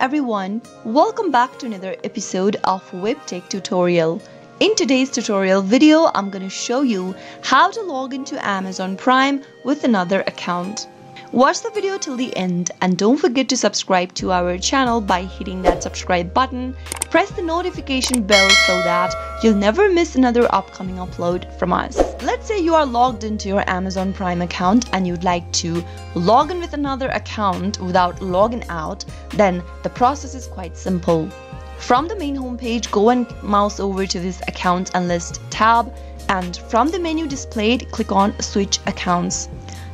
everyone, welcome back to another episode of WebTech Tutorial. In today's tutorial video, I'm going to show you how to log into Amazon Prime with another account. Watch the video till the end and don't forget to subscribe to our channel by hitting that subscribe button. Press the notification bell so that you'll never miss another upcoming upload from us. Let's say you are logged into your Amazon Prime account and you'd like to log in with another account without logging out, then the process is quite simple. From the main homepage, go and mouse over to this Account and List tab, and from the menu displayed, click on Switch Accounts.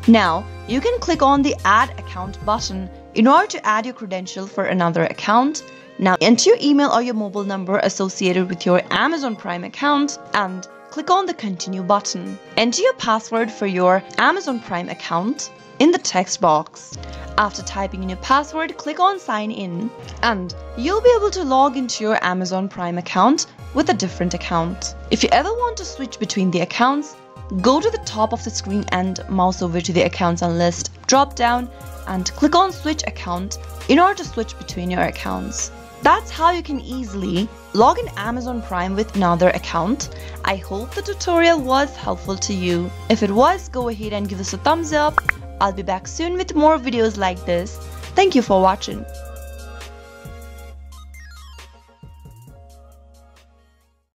Now, you can click on the Add Account button in order to add your credential for another account. Now, enter your email or your mobile number associated with your Amazon Prime account and click on the Continue button. Enter your password for your Amazon Prime account in the text box. After typing in your password, click on Sign In, and you'll be able to log into your Amazon Prime account with a different account. If you ever want to switch between the accounts, go to the top of the screen and mouse over to the Accounts and List drop down and click on Switch Account in order to switch between your accounts. That's how you can easily log in Amazon Prime with another account. I hope the tutorial was helpful to you. If it was, go ahead and give us a thumbs up. I'll be back soon with more videos like this. Thank you for watching.